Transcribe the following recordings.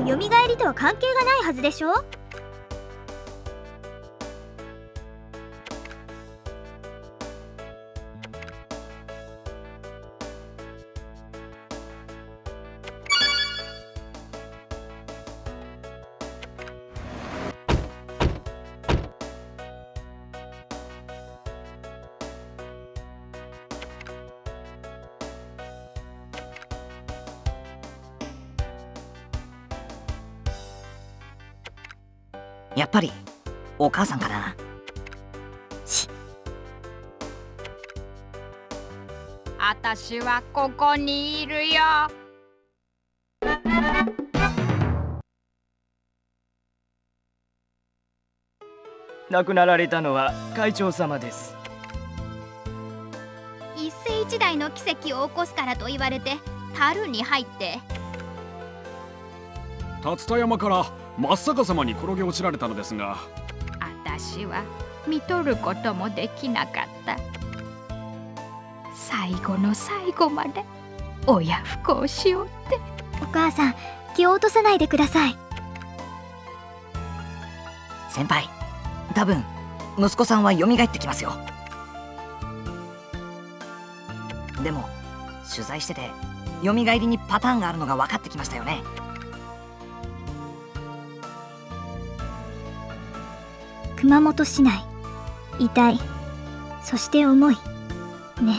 もう蘇りとは関係がないはずでしょ。やっぱりお母さんかな。あたしはここにいるよ。亡くなられたのは会長様です。一世一代の奇跡を起こすからと言われて樽に入って、竜田山から真っ逆さまに転げ落ちられたのですが、私は見とることもできなかった。最後の最後まで親不孝しようって。お母さん、気を落とさないでください。先輩、多分息子さんは蘇ってきますよ。でも取材してて蘇りにパターンがあるのが分かってきましたよね。熊本市内、遺体、そして思いね。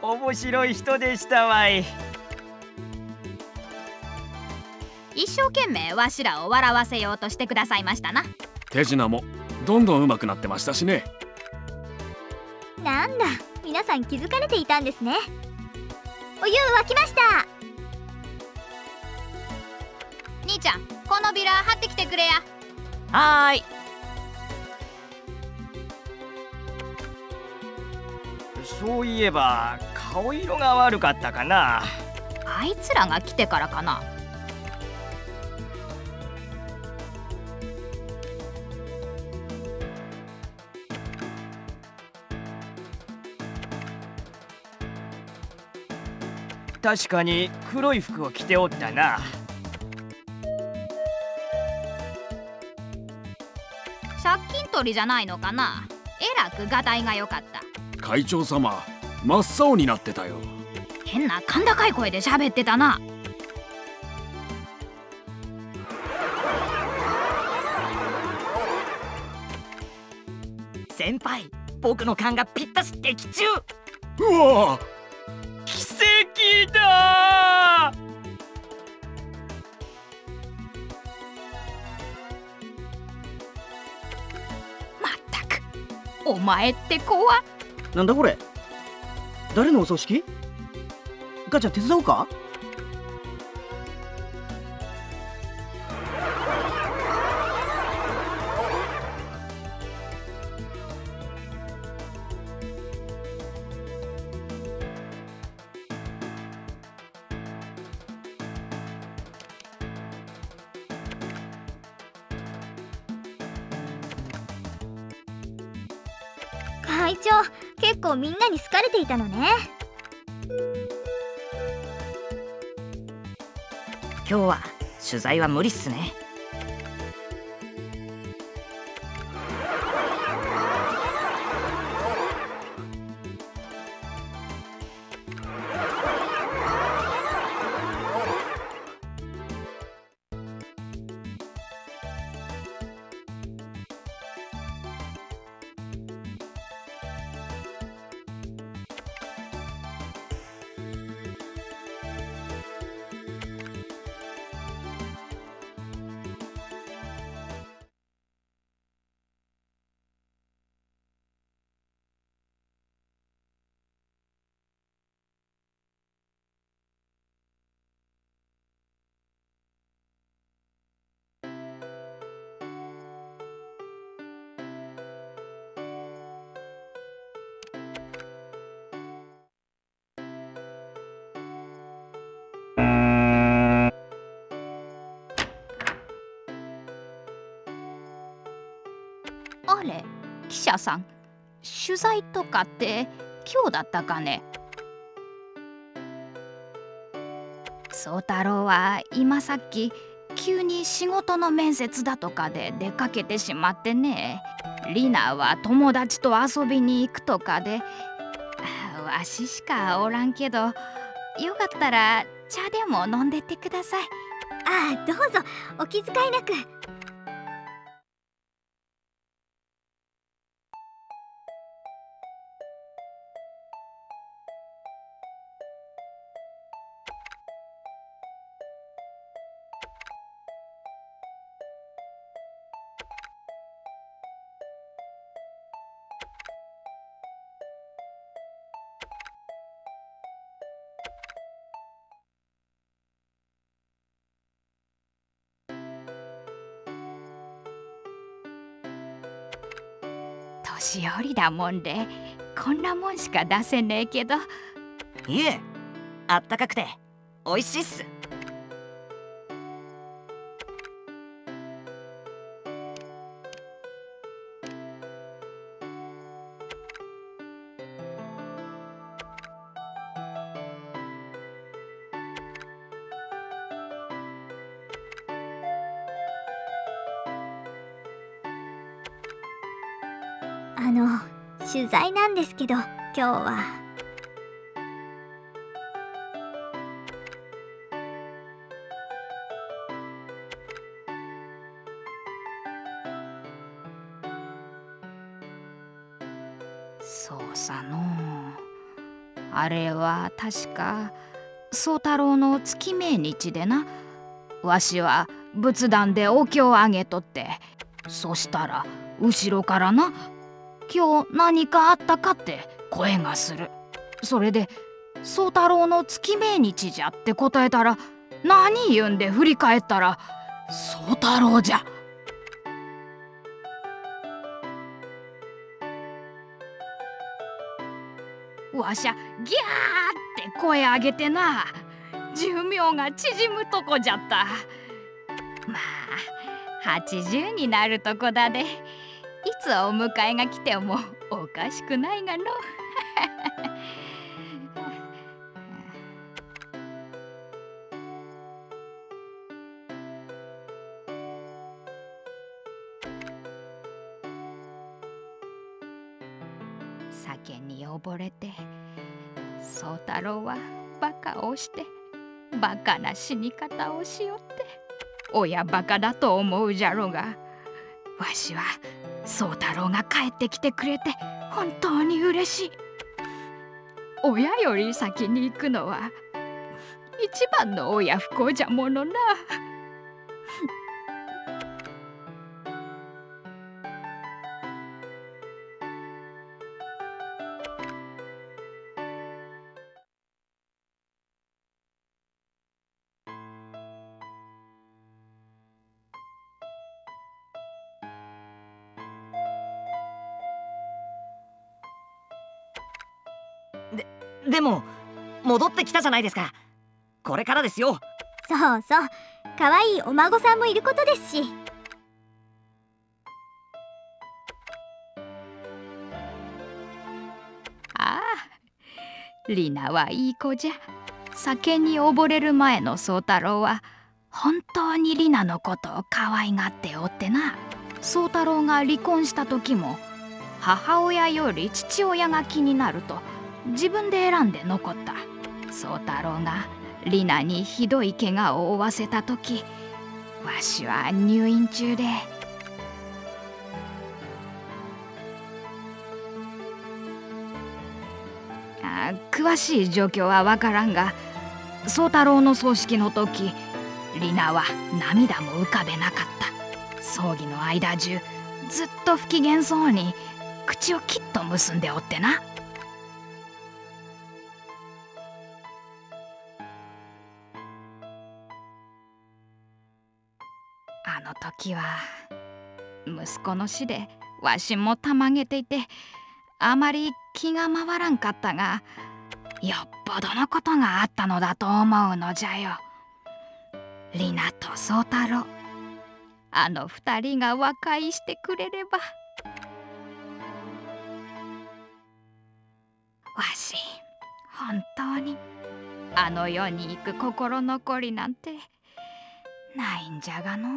面白い人でしたわい。一生懸命わしらを笑わせようとしてくださいましたな。手品もどんどん上手くなってましたしね。なんだ、皆さん気づかれていたんですね。お湯沸きました。兄ちゃん、このビラ貼ってきてくれや。はーい。そういえば顔色が悪かったかな。あいつらが来てからかな。確かに黒い服を着ておったな。借金取りじゃないのかな。えらくがたいが良かった。会長様、真っ青になってたよ。変な甲高い声で喋ってたな。先輩、僕の勘がぴったし的中。うわ、奇跡だ。まったく、お前って子は。なんだこれ、誰のお葬式？母ちゃん手伝おうか？会長、結構みんなに好かれていたのね。今日は取材は無理っすね。あれ、記者さん、取材とかって今日だったかね。宗太郎は今さっき急に仕事の面接だとかで出かけてしまってね。リナは友達と遊びに行くとかで、わししかおらんけど、よかったら茶でも飲んでってください。ああ、どうぞ、お気遣いなく。年寄りだもんでこんなもんしか出せねえけど、いえ、あったかくておいしいっす。取材なんですけど、今日はそうさのう、あれは確か宗太郎の月命日でな、わしは仏壇でお経をあげとって、そしたら後ろからな、今日何かあったかって声がする。それで宗太郎の月命日じゃって答えたら、何言うんで振り返ったら宗太郎じゃ。わしゃギャーって声上げてな、寿命が縮むとこじゃった。まあ80になるとこだで、いつお迎えが来てもおかしくないがの。酒に溺れて宗太郎はバカをして、バカな死に方をしよって、親バカだと思うじゃろうが、わしは宗太郎が帰ってきてくれて本当に嬉しい。親より先に行くのは一番の親不幸じゃものな。でも戻ってきたじゃないですか。これからですよ。そうそう、可愛いお孫さんもいることですし。ああ、リナはいい子じゃ。酒に溺れる前の宗太郎は本当にリナのことを可愛がっておってな。宗太郎が離婚した時も、母親より父親が気になると自分で選んで残った。宗太郎がリナにひどい怪我を負わせた時、わしは入院中で、詳しい状況は分からんが、宗太郎の葬式の時、リナは涙も浮かべなかった。葬儀の間中ずっと不機嫌そうに口をきっと結んでおってな。あの時は息子の死でわしもたまげていて、あまり気が回らんかったが、よっぽどのことがあったのだと思うのじゃよ。リナと宗太郎、あの二人が和解してくれれば。わし、本当にあの世に行く心残りなんてないんじゃがのう。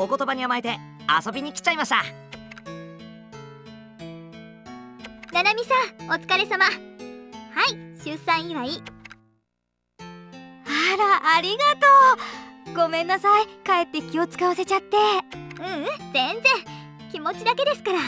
お言葉に甘えて遊びに来ちゃいました。ななみさん、お疲れ様。はい、出産祝い。あら、ありがとう。ごめんなさい、かえって気を使わせちゃって。ううん、全然気持ちだけですから。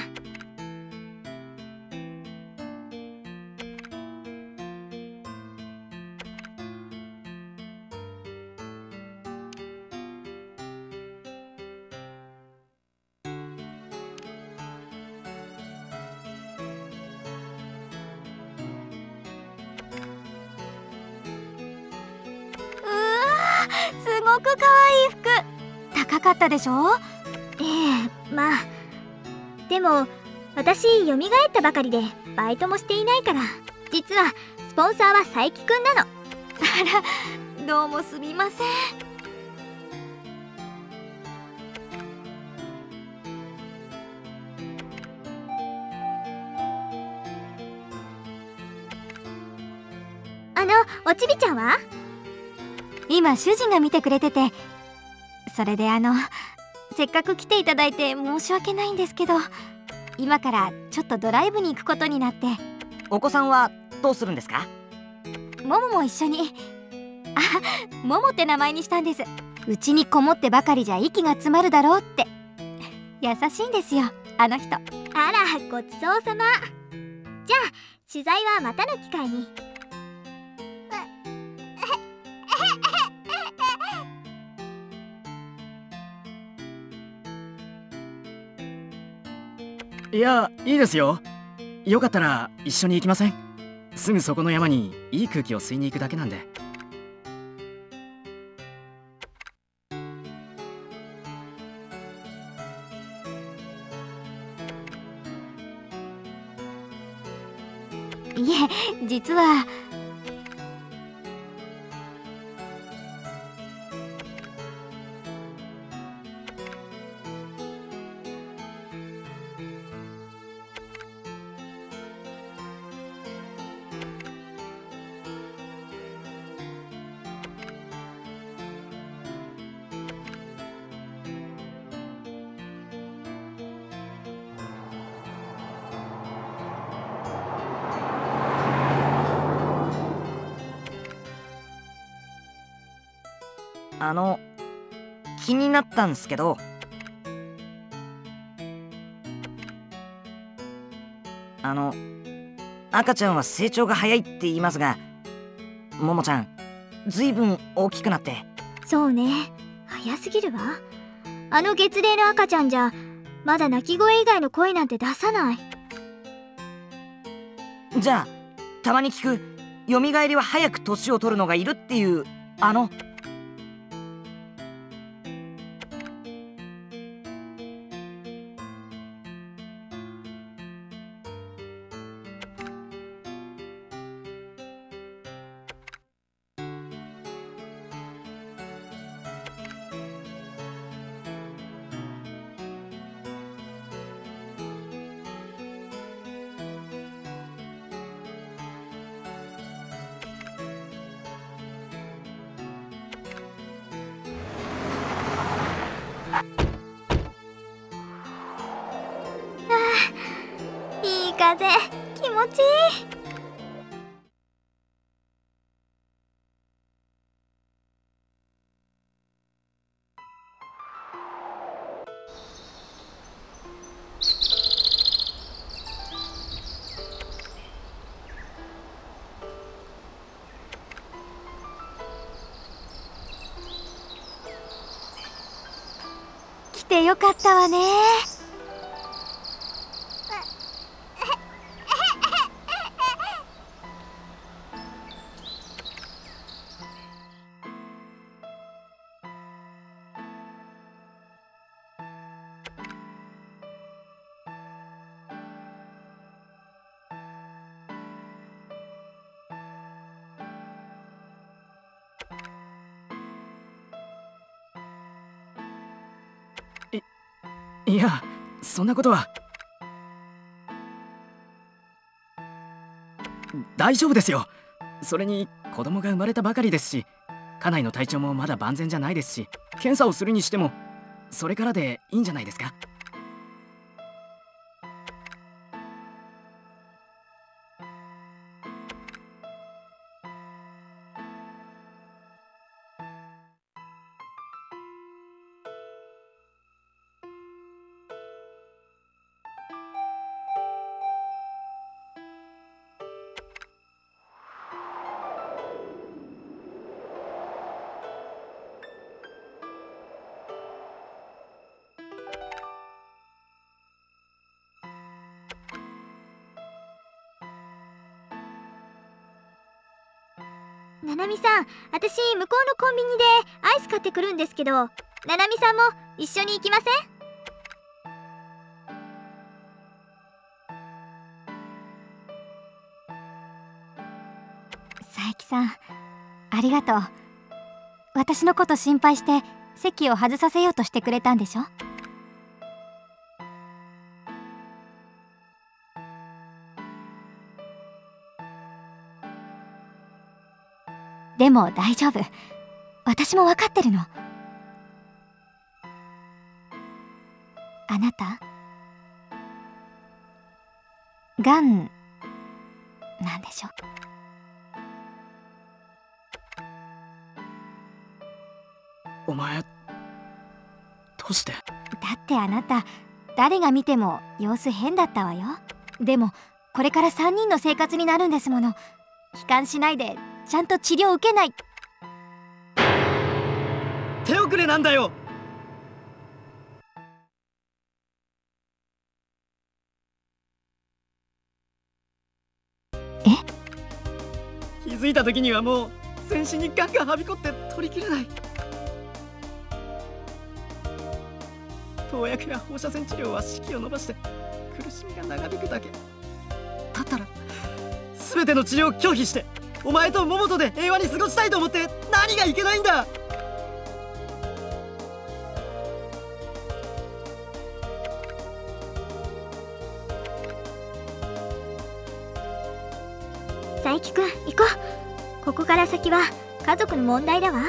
かったでしょ？まあでも私蘇ったばかりでバイトもしていないから。実はスポンサーは佐伯くんなの。あら、どうもすみません。おちびちゃんは今主人が見てくれてて、それでせっかく来ていただいて申し訳ないんですけど、今からちょっとドライブに行くことになって。お子さんはどうするんですか？ももも一緒に。あ、ももって名前にしたんです。うちにこもってばかりじゃ息が詰まるだろうって。優しいんですよ、あの人。あら、ごちそうさま。じゃあ取材はまたの機会に。いや、いいですよ。よかったら一緒に行きません？すぐそこの山にいい空気を吸いに行くだけなんで。いえ、実は。気になったんすけど、赤ちゃんは成長が早いって言いますが、ももちゃんずいぶん大きくなって。そうね、早すぎるわ。月齢の赤ちゃんじゃまだ泣き声以外の声なんて出さない。じゃあたまに聞くよみがえりは早く年を取るのがいるっていう、風気持ちいい。来てよかったわね。いや、そんなことは大丈夫ですよ。それに子供が生まれたばかりですし、家内の体調もまだ万全じゃないですし、検査をするにしてもそれからでいいんじゃないですか。ななみさん、私向こうのコンビニでアイス買ってくるんですけど、ななみさんも一緒に行きません？佐伯さん、ありがとう。私のこと心配して席を外させようとしてくれたんでしょ？でも大丈夫。私も分かってるの。あなた、がんなんでしょ？お前、どうして？だってあなた、誰が見ても様子変だったわよ。でも、これから3人の生活になるんですもの。悲観しないで。ちゃんと治療を受けない。手遅れなんだよ。気づいた時にはもう全身にガンガンはびこって取りきれない。投薬や放射線治療は時期を延ばして苦しみが長引くだけだったら、全ての治療を拒否してお前と桃とで平和に過ごしたいと思って何がいけないんだ。佐伯くん、行こう。ここから先は家族の問題だわ。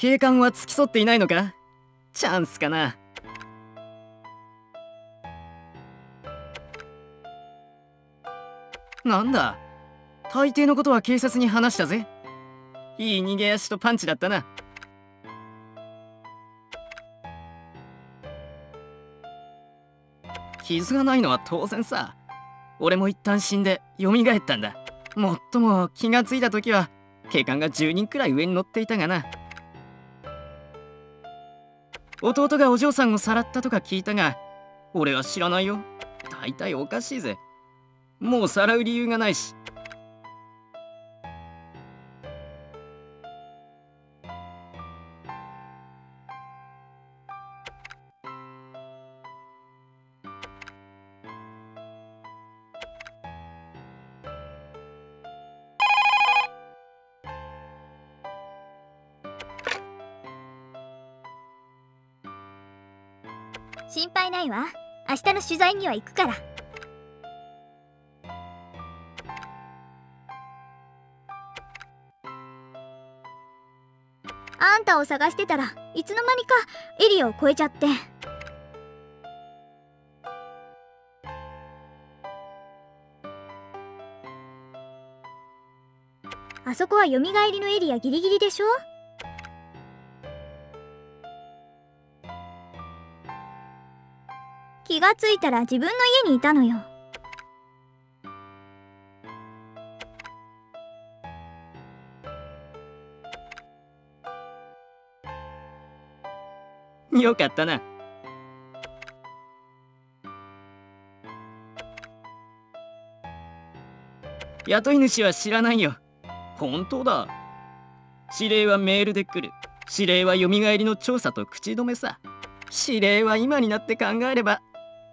警官は付き添っていないのか？チャンスかな。なんだ、大抵のことは警察に話したぜ。いい逃げ足とパンチだったな。傷がないのは当然さ。俺も一旦死んで蘇ったんだ。もっとも気がついた時は警官が10人くらい上に乗っていたがな。弟がお嬢さんをさらったとか聞いたが、俺は知らないよ。大体おかしいぜ。もうさらう理由がないし。心配ないわ。明日の取材には行くから。あんたを探してたらいつの間にかエリアを越えちゃって。あそこはよみがえりのエリアギリギリでしょ。気がついたら自分の家にいたのよ。よかったな。雇い主は知らないよ。本当だ。指令はメールで来る。指令はよみがえりの調査と口止めさ。指令は今になって考えれば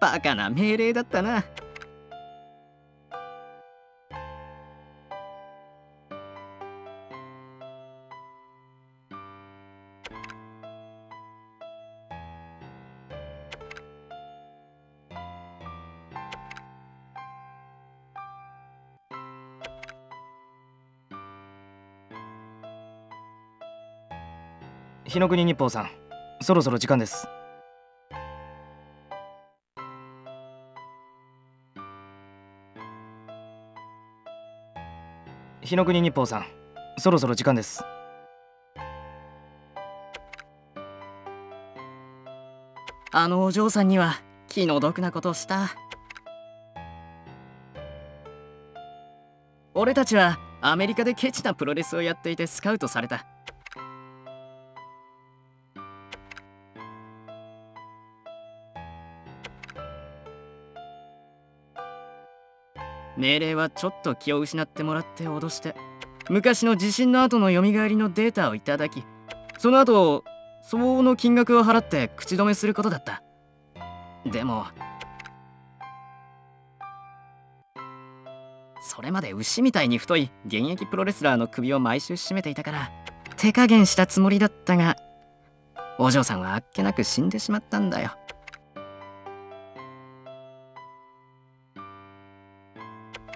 バカな命令だったな。日の国日報さん、そろそろ時間です。日の国日報さん、そろそろ時間です。あのお嬢さんには気の毒なことをした。俺たちはアメリカでケチなプロレスをやっていてスカウトされた。命令はちょっと気を失ってもらって脅して、昔の地震の後のよみがえりのデータをいただき、その後相応の金額を払って口止めすることだった。でもそれまで牛みたいに太い現役プロレスラーの首を毎週絞めていたから手加減したつもりだったが、お嬢さんはあっけなく死んでしまったんだよ。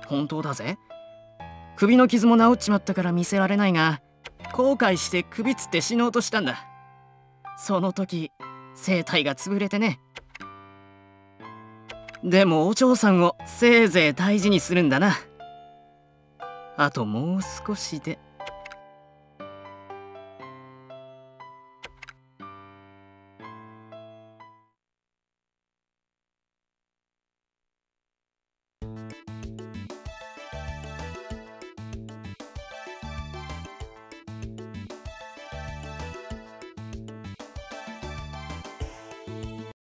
本当だぜ。首の傷も治っちまったから見せられないが、後悔して首つって死のうとしたんだ。その時声帯が潰れてね。でもお嬢さんをせいぜい大事にするんだな。あともう少しで。